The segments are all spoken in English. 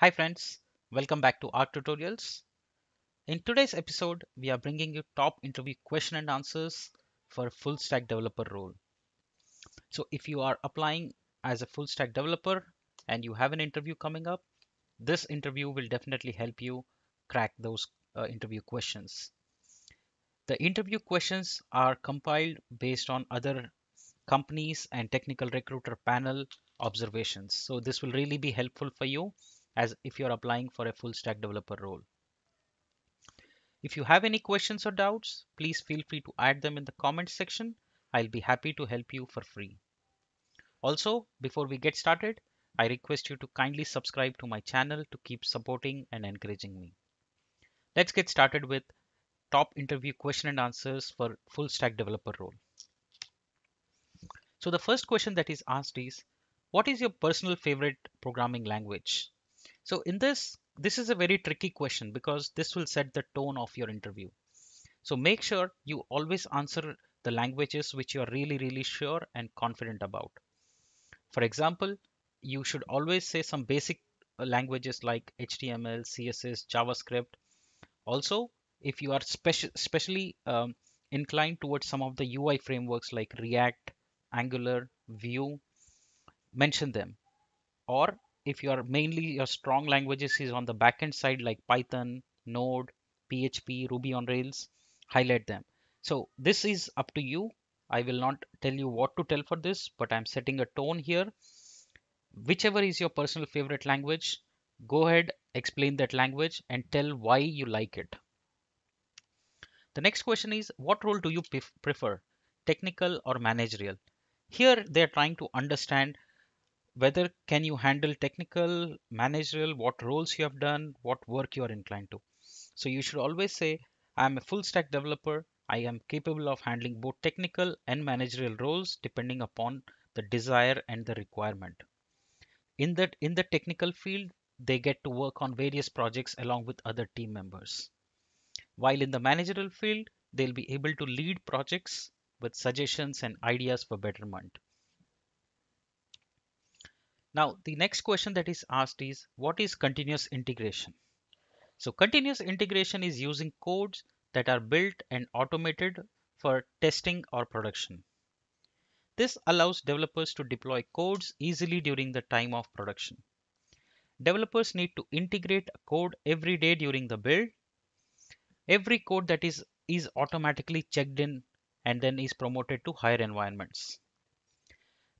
Hi friends, welcome back to Art Tutorials. In today's episode, we are bringing you top interview question and answers for full stack developer role. So if you are applying as a full stack developer and you have an interview coming up, this interview will definitely help you crack those interview questions. The interview questions are compiled based on other companies and technical recruiter panel observations. So this will really be helpful for you as if you're applying for a full stack developer role. If you have any questions or doubts, please feel free to add them in the comment section. I'll be happy to help you for free. Also, before we get started, I request you to kindly subscribe to my channel to keep supporting and encouraging me. Let's get started with top interview question and answers for full stack developer role. So the first question that is asked is, what is your personal favorite programming language? So in this is a very tricky question because this will set the tone of your interview. So make sure you always answer the languages which you are really sure and confident about. For example, you should always say some basic languages like HTML, CSS, JavaScript. Also, if you are especially inclined towards some of the UI frameworks like React, Angular, Vue, mention them. Or if you are mainly your strong languages is on the backend side like Python, Node, PHP, Ruby on Rails, highlight them. So this is up to you. I will not tell you what to tell for this, but I'm setting a tone here. Whichever is your personal favorite language, go ahead, explain that language and tell why you like it. The next question is, what role do you prefer, technical or managerial? Here they're trying to understand whether can you handle technical, managerial, what roles you have done, what work you are inclined to. So you should always say, I'm a full stack developer. I am capable of handling both technical and managerial roles depending upon the desire and the requirement. In the technical field, they get to work on various projects along with other team members. While in the managerial field, they'll be able to lead projects with suggestions and ideas for betterment. Now, the next question that is asked is, what is continuous integration? So continuous integration is using codes that are built and automated for testing or production. This allows developers to deploy codes easily during the time of production. Developers need to integrate a code every day during the build. Every code that is automatically checked in and then is promoted to higher environments.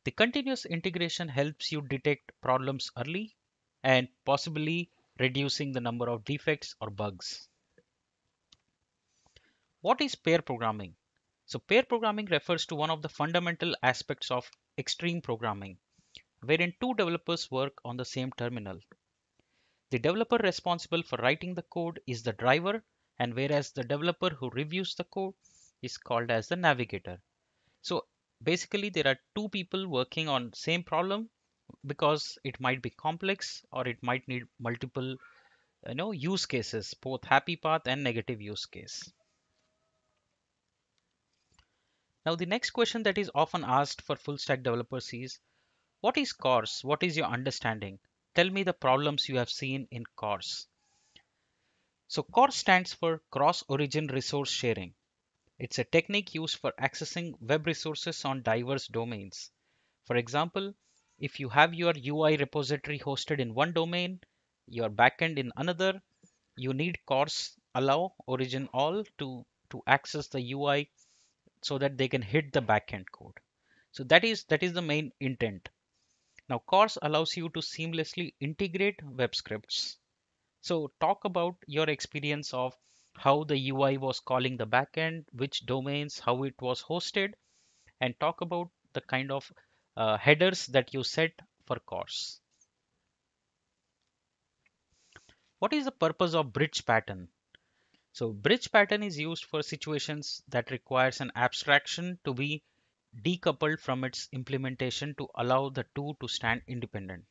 The continuous integration helps you detect problems early and possibly reducing the number of defects or bugs. What is pair programming? So pair programming refers to one of the fundamental aspects of extreme programming, wherein two developers work on the same terminal. The developer responsible for writing the code is the driver, and whereas the developer who reviews the code is called as the navigator. So basically, there are two people working on same problem because it might be complex or it might need multiple use cases, both happy path and negative use case. Now, the next question that is often asked for full stack developers is, what is CORS? What is your understanding? Tell me the problems you have seen in CORS. So CORS stands for Cross-Origin Resource Sharing. It's a technique used for accessing web resources on diverse domains. For example, if you have your UI repository hosted in one domain, your backend in another, you need CORS allow origin all to access the UI so that they can hit the backend code. So that is the main intent. Now CORS allows you to seamlessly integrate web scripts. So talk about your experience of how the UI was calling the backend, which domains, how it was hosted, and talk about the kind of headers that you set for CORS. What is the purpose of bridge pattern? So bridge pattern is used for situations that requires an abstraction to be decoupled from its implementation to allow the two to stand independent.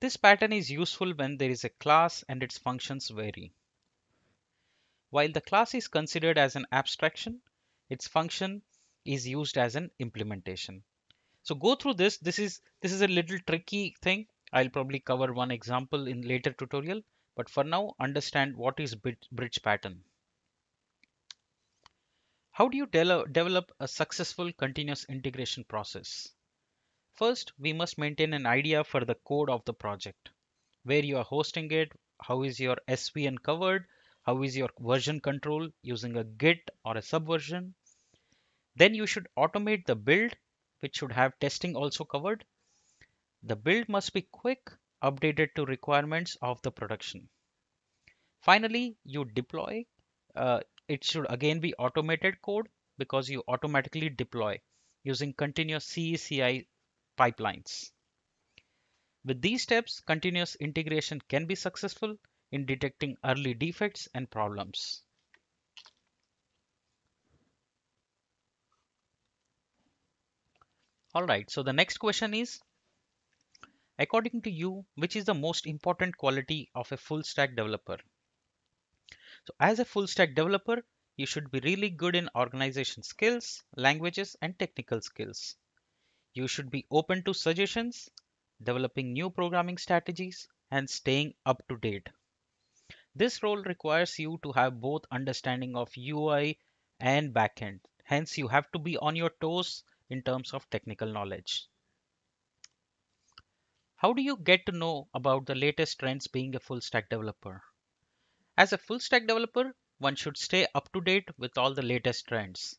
This pattern is useful when there is a class and its functions vary. While the class is considered as an abstraction, its function is used as an implementation. So go through this. This is a little tricky thing, I'll probably cover one example in later tutorial, but for now understand what is bridge pattern. How do you develop a successful continuous integration process? First, we must maintain an idea for the code of the project, where you are hosting it, how is your SVN covered, how is your version control using a Git or a subversion. Then you should automate the build, which should have testing also covered. The build must be quick, updated to requirements of the production. Finally, you deploy. It should again be automated code because you automatically deploy using continuous CI/CD pipelines. With these steps, continuous integration can be successful in detecting early defects and problems. Alright, so the next question is, according to you, which is the most important quality of a full stack developer? So as a full stack developer, you should be really good in organization skills, languages and technical skills. You should be open to suggestions, developing new programming strategies and staying up to date. This role requires you to have both understanding of UI and backend. Hence, you have to be on your toes in terms of technical knowledge. How do you get to know about the latest trends being a full stack developer? As a full stack developer, one should stay up to date with all the latest trends.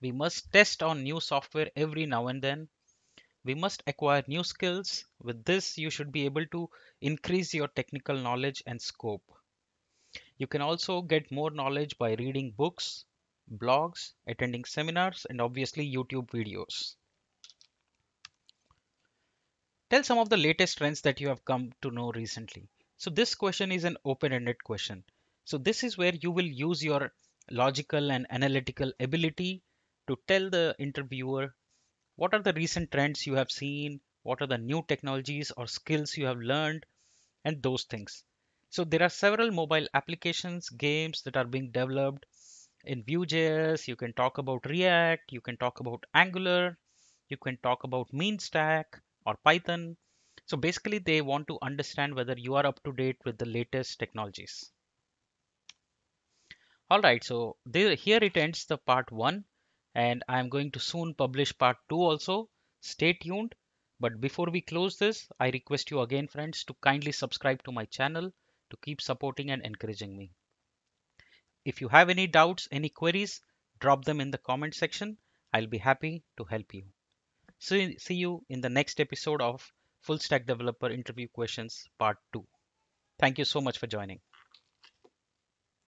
We must test on new software every now and then. We must acquire new skills. With this, you should be able to increase your technical knowledge and scope. You can also get more knowledge by reading books, blogs, attending seminars, and obviously YouTube videos. Tell some of the latest trends that you have come to know recently. So this question is an open-ended question. So this is where you will use your logical and analytical ability to tell the interviewer what are the recent trends you have seen, what are the new technologies or skills you have learned, and those things. So there are several mobile applications, games that are being developed in Vue.js. You can talk about React, you can talk about Angular, you can talk about Mean Stack or Python. So basically they want to understand whether you are up to date with the latest technologies. All right, so here it ends the part 1, and I'm going to soon publish part 2 also. Stay tuned. But before we close this, I request you again, friends, to kindly subscribe to my channel to keep supporting and encouraging me. If you have any doubts, any queries, drop them in the comment section. I'll be happy to help you. See you in the next episode of Full Stack Developer Interview Questions Part 2. Thank you so much for joining.